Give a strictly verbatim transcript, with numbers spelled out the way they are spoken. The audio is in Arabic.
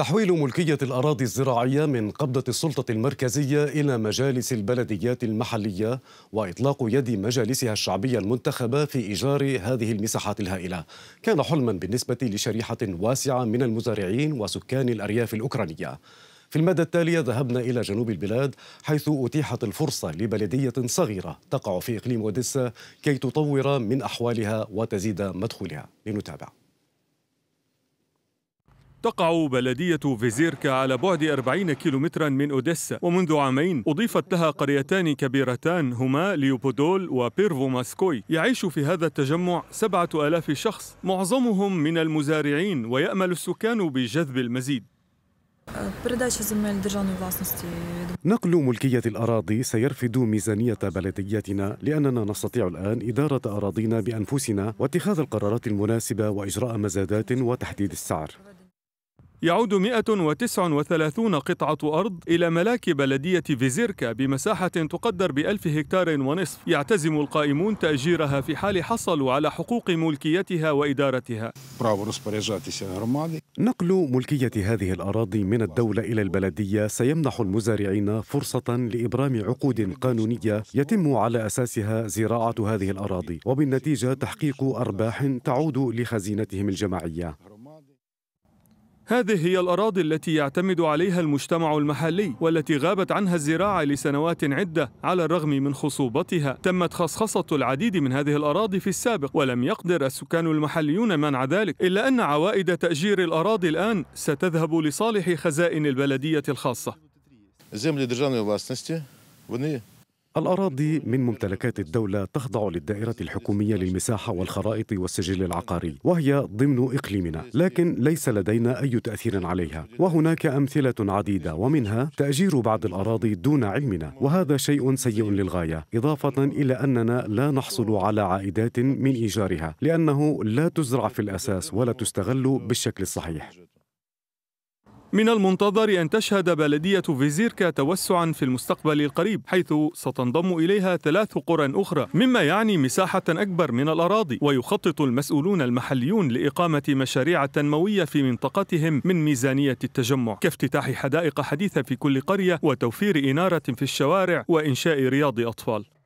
تحويل ملكية الأراضي الزراعية من قبضة السلطة المركزية إلى مجالس البلديات المحلية وإطلاق يد مجالسها الشعبية المنتخبة في إيجار هذه المساحات الهائلة كان حلما بالنسبة لشريحة واسعة من المزارعين وسكان الأرياف الأوكرانية. في المادة التالية ذهبنا إلى جنوب البلاد حيث أتيحت الفرصة لبلدية صغيرة تقع في إقليم أوديسا كي تطور من أحوالها وتزيد مدخولها. لنتابع. تقع بلدية فيزيركا على بعد أربعين كيلومترا من أوديسا، ومنذ عامين أضيفت لها قريتان كبيرتان هما ليوبودول وبيرفو ماسكوي. يعيش في هذا التجمع سبعة آلاف شخص، معظمهم من المزارعين، ويأمل السكان بجذب المزيد. نقل ملكية الأراضي سيرفد ميزانية بلدياتنا، لأننا نستطيع الآن إدارة أراضينا بأنفسنا واتخاذ القرارات المناسبة وإجراء مزادات وتحديد السعر. يعود مئة وتسعة وثلاثين قطعة أرض إلى ملاك بلدية فيزيركا بمساحة تقدر بألف هكتار ونصف، يعتزم القائمون تأجيرها في حال حصلوا على حقوق ملكيتها وإدارتها. نقل ملكية هذه الأراضي من الدولة إلى البلدية سيمنح المزارعين فرصة لإبرام عقود قانونية يتم على أساسها زراعة هذه الأراضي، وبالنتيجة تحقيق أرباح تعود لخزينتهم الجماعية. هذه هي الأراضي التي يعتمد عليها المجتمع المحلي والتي غابت عنها الزراعة لسنوات عدة على الرغم من خصوبتها. تمت خصخصة العديد من هذه الأراضي في السابق ولم يقدر السكان المحليون منع ذلك، إلا أن عوائد تأجير الأراضي الآن ستذهب لصالح خزائن البلدية الخاصة. الأراضي من ممتلكات الدولة تخضع للدائرة الحكومية للمساحة والخرائط والسجل العقاري، وهي ضمن إقليمنا، لكن ليس لدينا أي تأثير عليها. وهناك أمثلة عديدة، ومنها تأجير بعض الأراضي دون علمنا، وهذا شيء سيء للغاية، إضافة إلى أننا لا نحصل على عائدات من إيجارها، لأنه لا تزرع في الأساس ولا تستغل بالشكل الصحيح. من المنتظر أن تشهد بلدية فيزيركا توسعاً في المستقبل القريب، حيث ستنضم إليها ثلاث قرى أخرى، مما يعني مساحة أكبر من الأراضي. ويخطط المسؤولون المحليون لإقامة مشاريع تنموية في منطقتهم من ميزانية التجمع، كافتتاح حدائق حديثة في كل قرية وتوفير إنارة في الشوارع وإنشاء رياض أطفال.